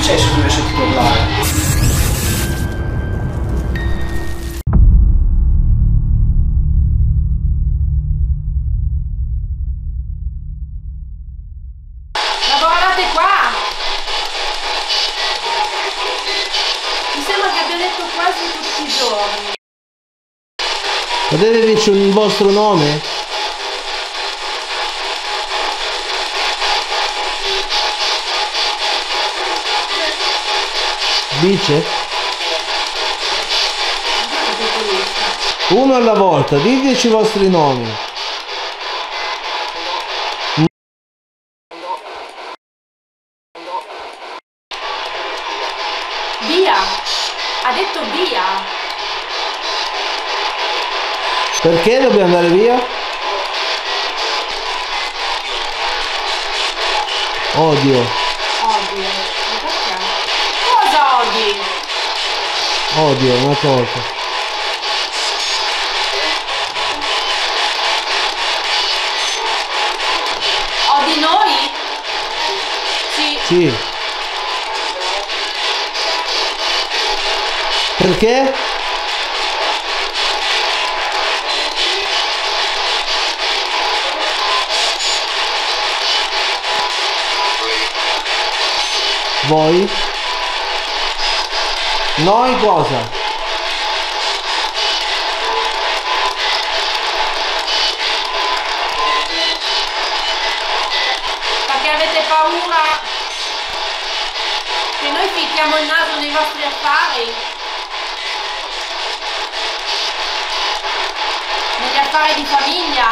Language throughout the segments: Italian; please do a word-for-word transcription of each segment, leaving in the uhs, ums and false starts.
successo che mi hai sentito parlare? Potete dirci un vostro nome? Dice? Uno alla volta, diteci i vostri nomi. Via! Ha detto via! Perché dobbiamo andare via? Odio. Odio. Cosa odi? Odio, una cosa. Odi noi? Sì. Sì. Perché? Voi? Noi cosa? Perché avete paura che noi ficchiamo il naso nei vostri affari? Negli affari di famiglia?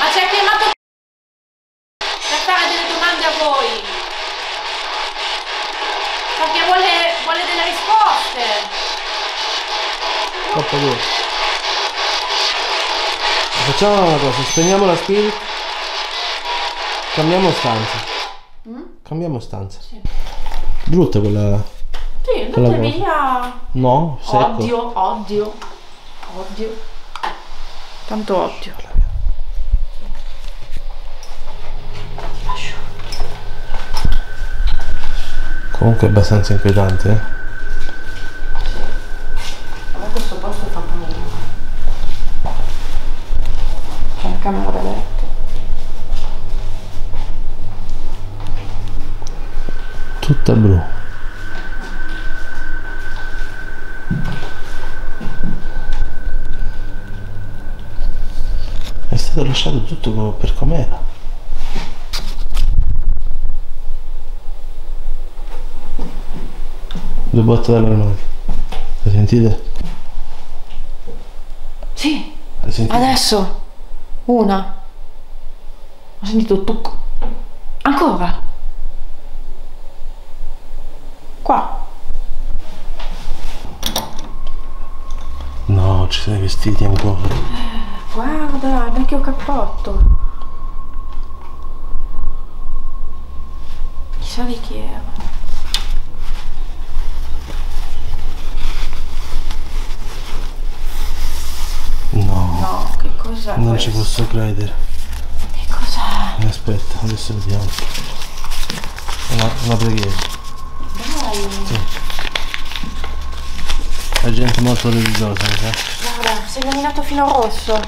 Ma c'è chiamato perché vuole, vuole delle risposte. Troppo duro. Facciamo una cosa, spegniamo la spil, cambiamo stanza. Mm? Cambiamo stanza. Sì. Brutta quella. Sì, andate via. No, secco. Odio, odio, odio. Tanto odio. Comunque è abbastanza inquietante. A me questo posto fa paura. C'è la camera da letto. Tutta blu. È stato lasciato tutto per com'era. Due botte dall'armadio. Le sentite? Sì. Le sentite? Adesso. Una. Ho sentito tuc. Ancora. Qua. No, ci sono i vestiti ancora. Eh, guarda, il vecchio cappotto. Chissà di chi era. No, che cos'è? Non questo? Ci posso credere. Che cos'è? Aspetta, adesso vediamo. Una, una preghiera. Dai. Sì. La gente molto religiosa, mi sa. Guarda, sei illuminato fino a rosso.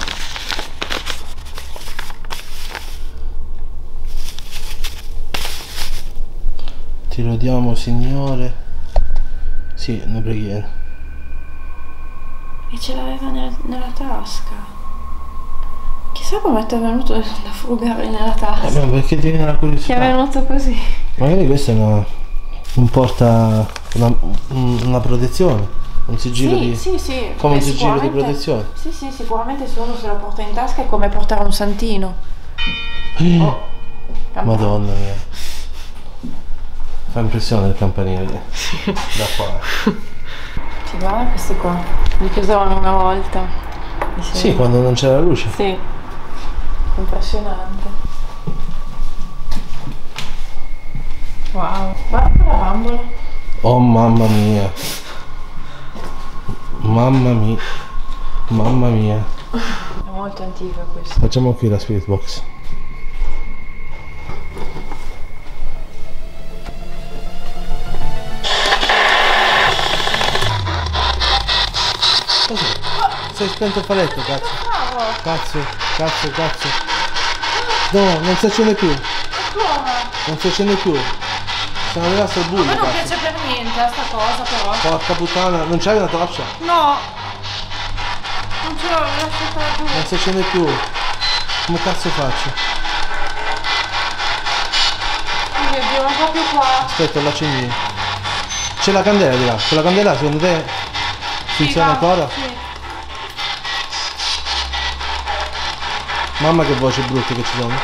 Ti lodiamo, Signore. Sì, una preghiera. E ce l'aveva nella, nella tasca. Chissà come ti è venuto da frugare nella tasca. Eh beh, perché ti viene la curiosità. Ti è venuto così. Magari questa è una, un porta, una, una protezione, un sigillo sì, di... Sì, sì, come un sigillo di protezione. Sì, sì, sicuramente solo se la porta in tasca è come portare un santino. Eh, oh, Madonna mia. Fa impressione il campanile. Sì. Da qua. Sì, guarda questi qua, li chiusavano una volta. Dicevano. Sì, quando non c'era luce. Sì, impressionante. Wow, guarda quella bambola. Oh mamma mia. Mamma mia. Mamma mia. È molto antica questa. Facciamo qui la spirit box. Cos'è? Sei spento il paletto, cazzo. Cazzo, cazzo, cazzo. No, non si accende più. Non si accende più. Sono arrivato al buio. Ma non piace per niente sta cosa però. Porca puttana, non c'hai una torcia? No. Non ce l'ho, lasciata. Non si accende più. Come cazzo faccio? Io devo un po' più qua. Aspetta, l'accendi. C'è la candela di là. Quella candela secondo te funziona ancora? Sì. Mamma che voci brutte che ci sono.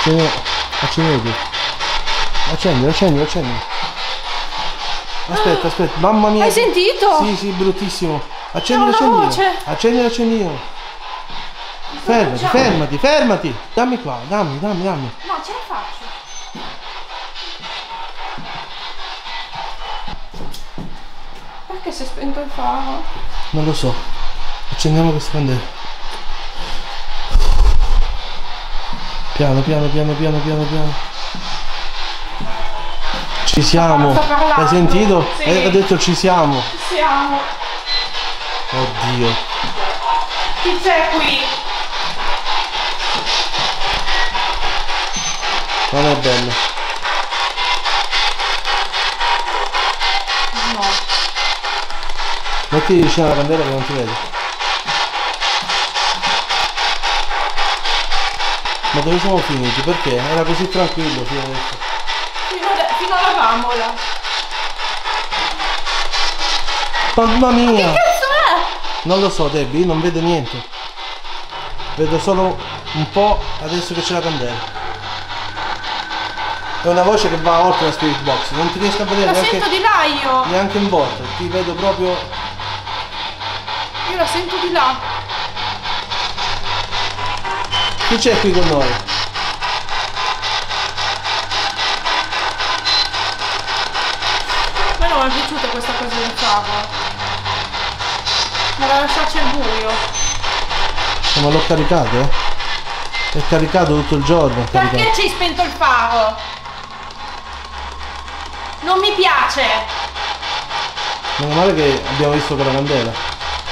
Accendi, accendi. Accendi, accendi, accendi. Aspetta, aspetta. Mamma mia. Hai sentito? Sì, sì, bruttissimo. Accendi, accendi. Accendi, accendi. Fermati, fermati, fermati. Dammi qua, dammi, dammi, dammi. No, ce la faccio. Perché si è spento il faro? Non lo so. Accendiamo questa candela. Piano, piano, piano, piano, piano, piano. Ci siamo. L'hai sentito? Sì. Eh, ho detto ci siamo. Ci siamo. Oddio. Chi c'è qui? Non è bello. No. Mettiti vicino alla candela che non ti vedo. Ma dove siamo finiti? Perché? Era così tranquillo fino adesso. Fino, ad... fino alla bambola. Mamma mia! Ma che cazzo è? Non lo so, Debbie, io non vedo niente. Vedo solo un po' adesso che c'è la candela. È una voce che va oltre la spirit box, non ti riesco a vedere la neanche... La sento di là io! Neanche in volta, ti vedo proprio... Io la sento di là. Chi c'è qui con noi? Ma non mi è piaciuta questa cosa del tavolo. Ma la lasciarci al buio. Ma l'ho caricato, eh? È caricato tutto il giorno. Perché ci hai spento il faro? Non mi piace. Meno male che abbiamo visto quella candela.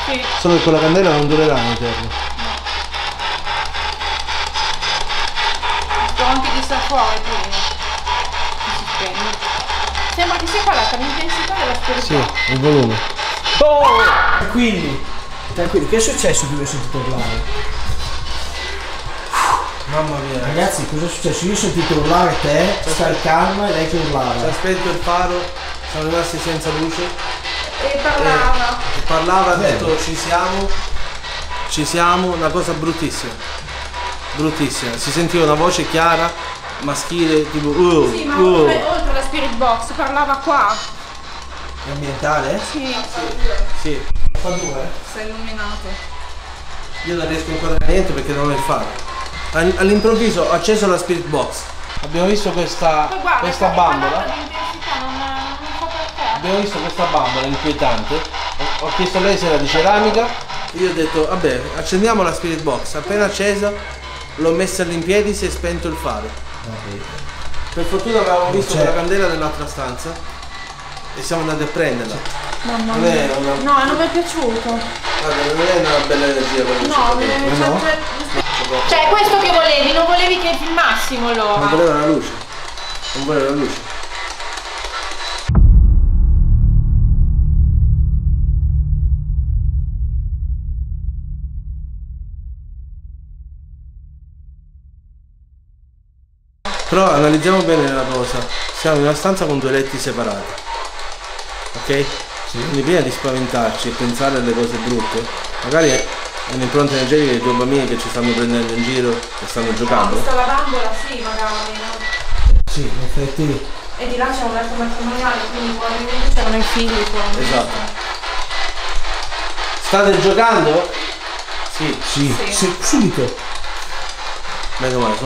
Sì. Solo che quella candela non durerà in eterno. Fuori prima si spegne, sembra che sia calata l'intensità della spirità. Sì, il volume. Oh! Tranquilli, tranquilli, che è successo che mi hai sentito urlare? Mamma mia ragazzi, cosa è successo? Io ho sentito urlare te, stai calma e lei che urlava. Ci ha spento il faro, siamo rimasti senza luce e parlava e parlava, ha detto ci siamo, ci siamo, una cosa bruttissima, bruttissima, si sentiva una voce chiara maschile, tipo uh, sì, ma uh. Oltre, oltre la spirit box parlava qua. È ambientale? Sì. Sì. Fa due? Sei illuminato. Io non riesco ancora a niente perché non lo fare. All'improvviso ho acceso la spirit box. Abbiamo visto questa, guarda, questa bambola. Non, non abbiamo visto questa bambola inquietante. Ho, ho chiesto a lei se era di ceramica. Io ho detto vabbè, accendiamo la spirit box. Appena accesa l'ho messa all'impiedi, si è spento il faro. Okay. Per fortuna avevamo visto la candela nell'altra stanza e siamo andati a prenderla. Mamma mia. È una... No, non mi è piaciuto. Guarda, non è una bella energia per no, mi è no? Cioè, cioè questo che volevi, non volevi che filmassimo loro. Non voleva la luce. Non voleva la luce. Però analizziamo bene la cosa, siamo in una stanza con due letti separati, ok? Sì. Quindi prima di spaventarci e pensare alle cose brutte, magari è un'impronta energetica dei tuoi bambini che ci stanno prendendo in giro e stanno giocando. No, questa la bambola sì magari, no? Sì, in effetti. E di là c'è un letto matrimoniale, quindi probabilmente c'erano i figli qua. Esatto. State giocando? Sì. Sì. Sì. Sì. Subito.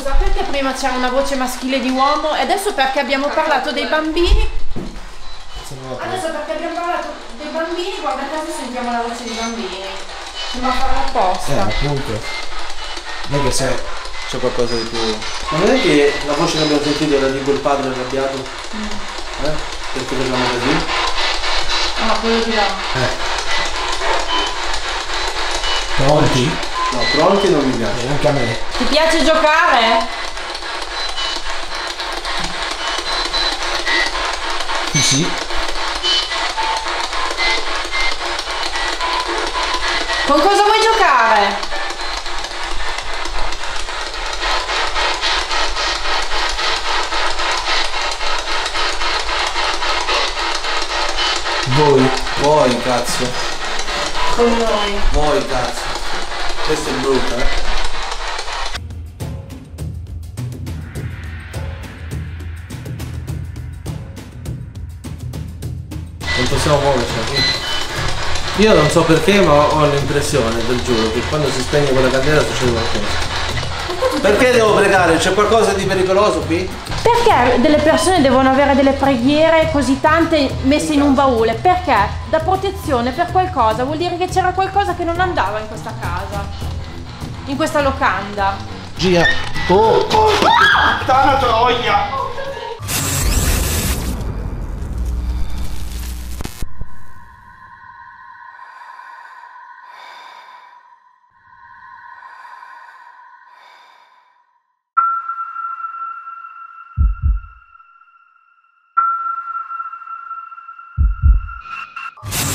Sapete prima c'era una voce maschile di uomo e adesso perché abbiamo parlato dei bambini? Adesso perché abbiamo parlato dei bambini, guarda caso sentiamo la voce dei bambini. Ci va a fare apposta. Eh, appunto. Non che c'è c'è qualcosa di più. Ma non è che la voce che abbiamo sentito era di quel padre arrabbiato? Mm. Eh? Perché facciamo così? Ah, quello di là. Eh. Pronti? No, pronti non mi piace. Anche a me. Ti piace giocare? Sì. Con cosa vuoi giocare? Voi. Voi, cazzo. Con noi. Voi, cazzo. Questo è brutto, eh. Non possiamo muoverci. Io non so perché, ma ho l'impressione, ve lo giuro, che quando si spegne quella candela succede qualcosa. Perché devo pregare? C'è qualcosa di pericoloso qui? Perché delle persone devono avere delle preghiere così tante messe in un baule? Perché? Da protezione per qualcosa, vuol dire che c'era qualcosa che non andava in questa casa, in questa locanda. Gia! Oh! Oh! Puttana troia! You